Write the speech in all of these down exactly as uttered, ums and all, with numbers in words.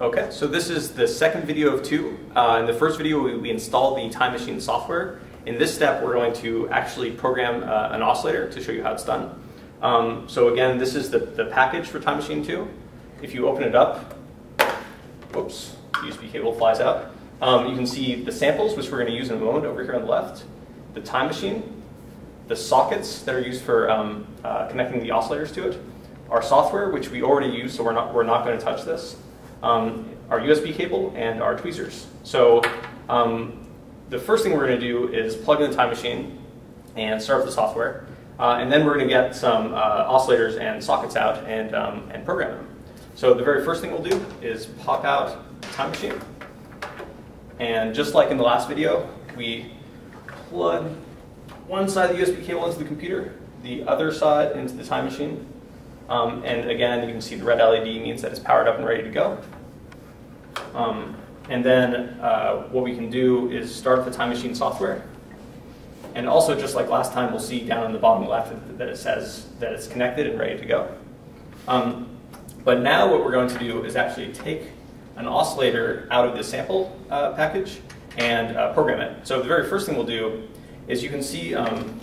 Okay, so this is the second video of two. Uh, in the first video, we, we installed the Time Machine software. In this step, we're going to actually program uh, an oscillator to show you how it's done. Um, so again, this is the, the package for Time Machine two. If you open it up, whoops, U S B cable flies out. Um, you can see the samples, which we're going to use in a moment over here on the left, the Time Machine, the sockets that are used for um, uh, connecting the oscillators to it, our software, which we already use, so we're not, we're not going to touch this. Um, our U S B cable, and our tweezers. So um, the first thing we're going to do is plug in the Time Machine and start up the software, uh, and then we're going to get some uh, oscillators and sockets out and, um, and program them. So the very first thing we'll do is pop out the Time Machine, and just like in the last video, we plug one side of the U S B cable into the computer, the other side into the Time Machine. Um, and again, you can see the red L E D means that it's powered up and ready to go. Um, and then uh, what we can do is start the Time Machine software. And also, just like last time, we'll see down in the bottom left that it says that it's connected and ready to go. Um, but now what we're going to do is actually take an oscillator out of the sample uh, package and uh, program it. So the very first thing we'll do is you can see, um,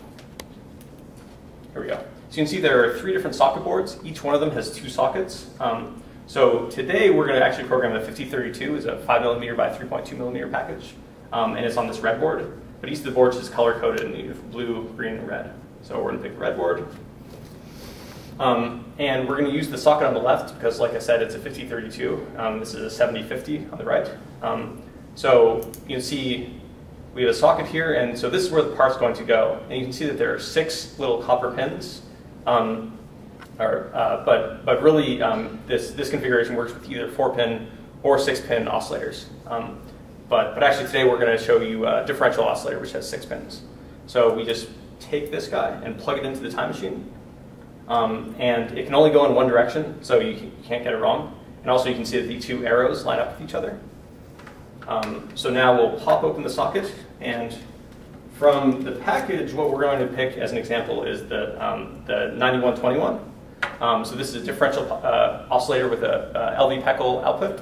here we go. So you can see there are three different socket boards. Each one of them has two sockets. Um, so today we're going to actually program the fifty thirty-two. It's a five millimeter by three point two millimeter package. Um, and it's on this red board. But each of the boards is color-coded in either blue, green, and red. So we're going to pick the red board. Um, and we're going to use the socket on the left because, like I said, it's a fifty thirty-two. Um, this is a seventy fifty on the right. Um, so you can see we have a socket here. And so this is where the part's going to go. And you can see that there are six little copper pins. Um, or, uh, but, but really, um, this, this configuration works with either four pin or six pin oscillators. Um, but, but actually today we're going to show you a differential oscillator which has six pins. So we just take this guy and plug it into the Time Machine. Um, and it can only go in one direction, so you, can, you can't get it wrong. And also you can see that the two arrows line up with each other. Um, so now we'll pop open the socket, and from the package, what we're going to pick as an example is the, um, the ninety-one twenty-one. Um, so this is a differential uh, oscillator with a, a L V P E C L output.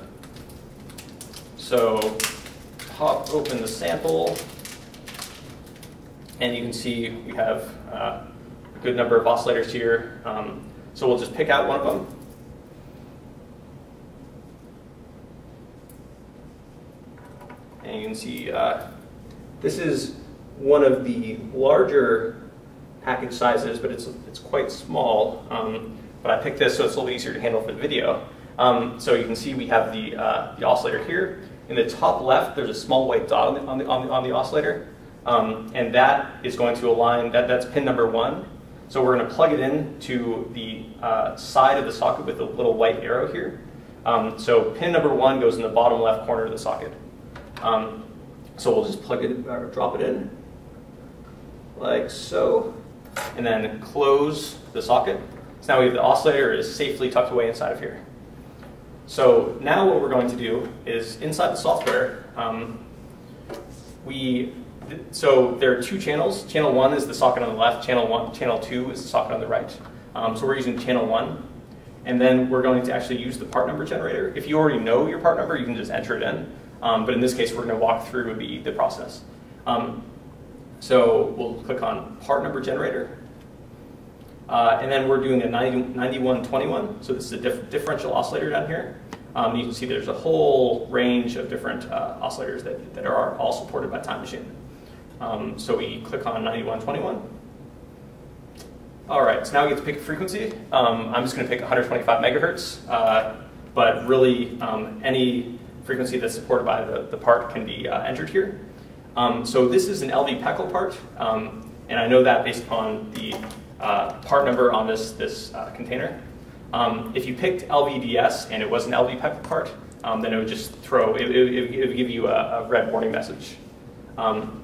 So pop open the sample, and you can see we have uh, a good number of oscillators here. Um, so we'll just pick out one of them. And you can see uh, this is one of the larger package sizes, but it's, it's quite small. Um, but I picked this so it's a little easier to handle for the video. Um, so you can see we have the, uh, the oscillator here. In the top left, there's a small white dot on the, on the, on the, on the oscillator. Um, and that is going to align, that, that's pin number one. So we're going to plug it in to the uh, side of the socket with the little white arrow here. Um, so pin number one goes in the bottom left corner of the socket. Um, so we'll just plug it, or drop it in. Like so, and then close the socket. So now we have the oscillator is safely tucked away inside of here. So now what we're going to do is inside the software, um, we th so there are two channels. Channel one is the socket on the left. Channel one, channel two is the socket on the right. Um, so we're using channel one, and then we're going to actually use the part number generator. If you already know your part number, you can just enter it in. Um, but in this case, we're going to walk through the the process. Um, So we'll click on part number generator. Uh, and then we're doing a ninety-one twenty-one. So this is a diff differential oscillator down here. Um, you can see there's a whole range of different uh, oscillators that, that are all supported by Time Machine. Um, so we click on ninety-one twenty-one. All right, so now we get to pick a frequency. Um, I'm just going to pick one twenty-five megahertz. Uh, but really, um, any frequency that's supported by the, the part can be uh, entered here. Um, so this is an L V P E C L part, um, and I know that based on the uh, part number on this, this uh, container. Um, if you picked L V D S and it was an L V P E C L part, um, then it would just throw, it, it, it would give you a, a red warning message. Um,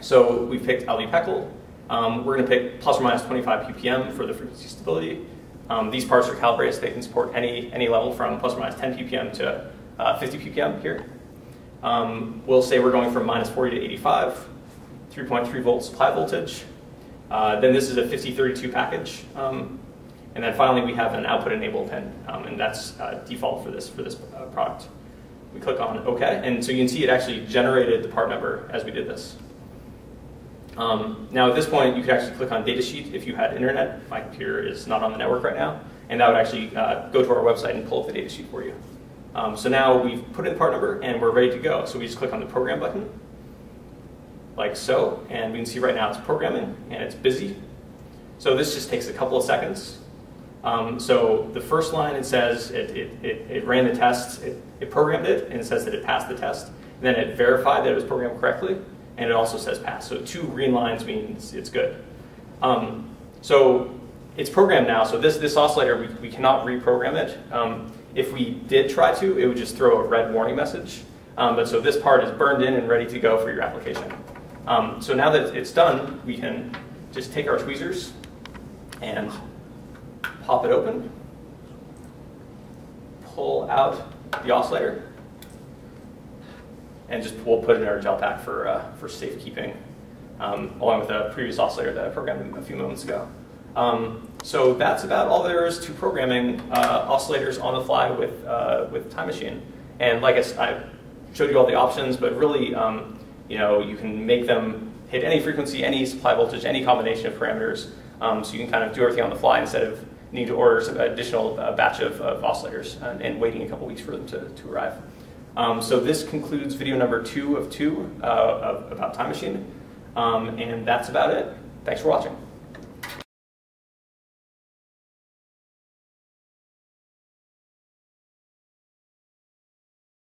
so we picked L V P E C L. Um, we're going to pick plus or minus twenty-five P P M for the frequency stability. Um, these parts are calibrated so they can support any, any level from plus or minus ten P P M to uh, fifty P P M here. Um, we'll say we're going from minus forty to eighty-five, three point three volt supply voltage. Uh, then this is a fifty thirty-two package, um, and then finally we have an output enable pin, um, and that's uh, default for this for this uh, product. We click on OK, and so you can see it actually generated the part number as we did this. Um, now at this point, you could actually click on datasheet if you had internet. My computer is not on the network right now, and that would actually uh, go to our website and pull up the datasheet for you. Um, so now we've put in the part number and we're ready to go. So we just click on the program button, like so, and we can see right now it's programming and it's busy. So this just takes a couple of seconds. Um, so the first line, it says it, it, it, it ran the test, it, it programmed it, and it says that it passed the test. And then it verified that it was programmed correctly, and it also says pass. So two green lines means it's good. Um, so it's programmed now. So this, this oscillator, we, we cannot reprogram it. Um, if we did try to, it would just throw a red warning message. Um, but so this part is burned in and ready to go for your application. Um, so now that it's done, we can just take our tweezers and pop it open, pull out the oscillator, and just we'll put it in our gel pack for, uh, for safekeeping, um, along with the previous oscillator that I programmed a few moments ago. Um, so that's about all there is to programming uh, oscillators on the fly with, uh, with Time Machine. And like I, I showed you all the options, but really, um, you know, you can make them hit any frequency, any supply voltage, any combination of parameters. Um, so you can kind of do everything on the fly instead of needing to order some additional uh, batch of, of oscillators and, and waiting a couple weeks for them to, to arrive. Um, so this concludes video number two of two uh, of, about Time Machine. Um, and that's about it. Thanks for watching.